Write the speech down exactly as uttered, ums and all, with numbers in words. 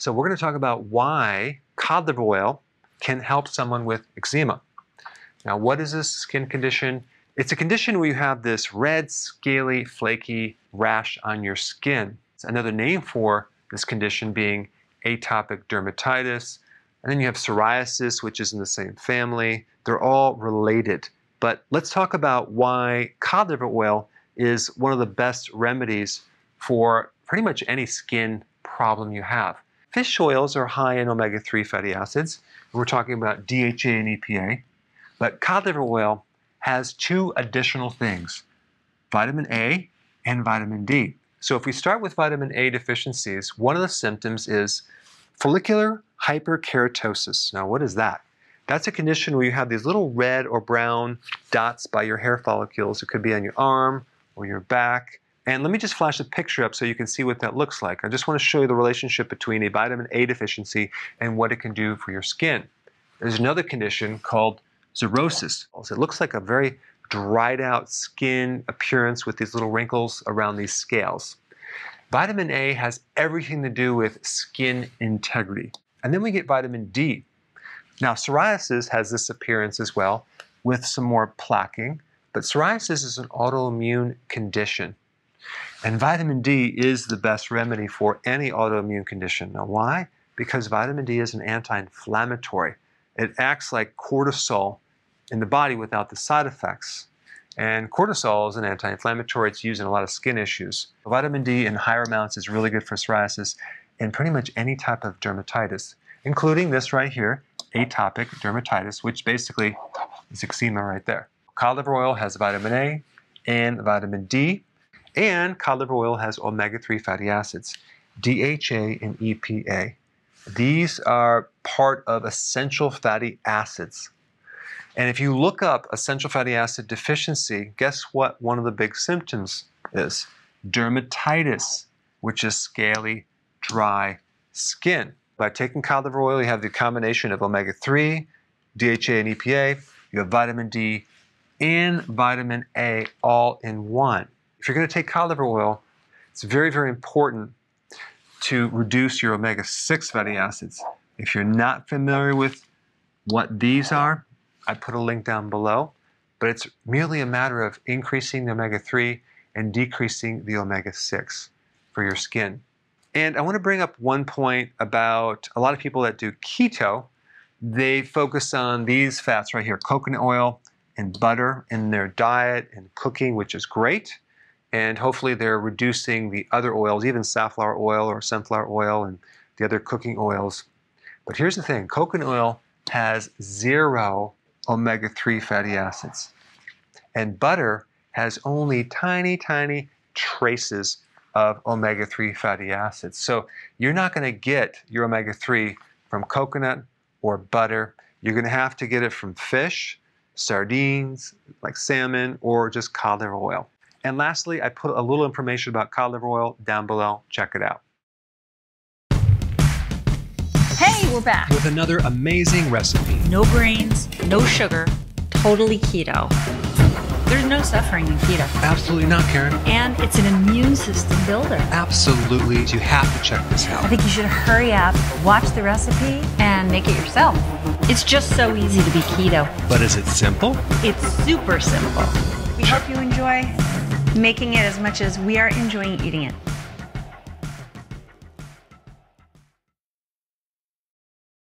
So we're going to talk about why cod liver oil can help someone with eczema. Now, what is this skin condition? It's a condition where you have this red, scaly, flaky rash on your skin. It's another name for this condition being atopic dermatitis. And then you have psoriasis, which is in the same family. They're all related. But let's talk about why cod liver oil is one of the best remedies for pretty much any skin problem you have. Fish oils are high in omega three fatty acids. We're talking about D H A and E P A. But cod liver oil has two additional things, vitamin A and vitamin D. So if we start with vitamin A deficiencies, one of the symptoms is follicular hyperkeratosis. Now, what is that? That's a condition where you have these little red or brown dots by your hair follicles. It could be on your arm or your back. And let me just flash a picture up so you can see what that looks like. I just want to show you the relationship between a vitamin A deficiency and what it can do for your skin. There's another condition called xerosis. It looks like a very dried out skin appearance with these little wrinkles around these scales. Vitamin A has everything to do with skin integrity. And then we get vitamin D. Now, psoriasis has this appearance as well with some more plaquing, but psoriasis is an autoimmune condition. And vitamin D is the best remedy for any autoimmune condition. Now, why? Because vitamin D is an anti-inflammatory. It acts like cortisol in the body without the side effects. And cortisol is an anti-inflammatory. It's used in a lot of skin issues. Vitamin D in higher amounts is really good for psoriasis and pretty much any type of dermatitis, including this right here, atopic dermatitis, which basically is eczema right there. Cod liver oil has vitamin A and vitamin D, and cod liver oil has omega three fatty acids, D H A and E P A. These are part of essential fatty acids. And if you look up essential fatty acid deficiency, guess what one of the big symptoms is? Dermatitis, which is scaly, dry skin. By taking cod liver oil, you have the combination of omega three, D H A and E P A, you have vitamin D and vitamin A all in one. If you're going to take cod liver oil, it's very, very important to reduce your omega six fatty acids. If you're not familiar with what these are, I put a link down below, but it's merely a matter of increasing the omega three and decreasing the omega six for your skin. And I want to bring up one point about a lot of people that do keto. They focus on these fats right here, coconut oil and butter in their diet and cooking, which is great. And hopefully they're reducing the other oils, even safflower oil or sunflower oil and the other cooking oils. But here's the thing, coconut oil has zero omega three fatty acids. And butter has only tiny, tiny traces of omega three fatty acids. So you're not going to get your omega three from coconut or butter. You're going to have to get it from fish, sardines, like salmon, or just cod liver oil. And lastly, I put a little information about cod liver oil down below. Check it out. Hey, we're back with another amazing recipe. No grains, no sugar, totally keto. There's no suffering in keto. Absolutely not, Karen. And it's an immune system builder. Absolutely. You have to check this out. I think you should hurry up, watch the recipe, and make it yourself. It's just so easy to be keto. But is it simple? It's super simple. We hope you enjoy making it as much as we are enjoying eating it.